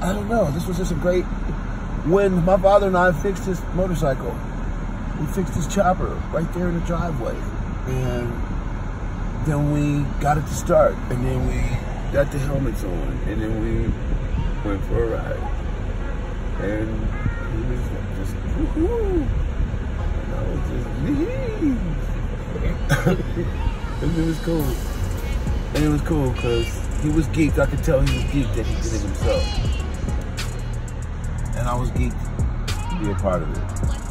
I don't know, this was just a great win. My father and I fixed his motorcycle. We fixed his chopper right there in the driveway. And then we got it to start. And then we got the helmets on. And then we went for a ride. And he was just, woohoo. And I was just, wee-hee. And it was cool. And it was cool because he was geeked. I could tell he was geeked that he did it himself. And I was geeked to be a part of it.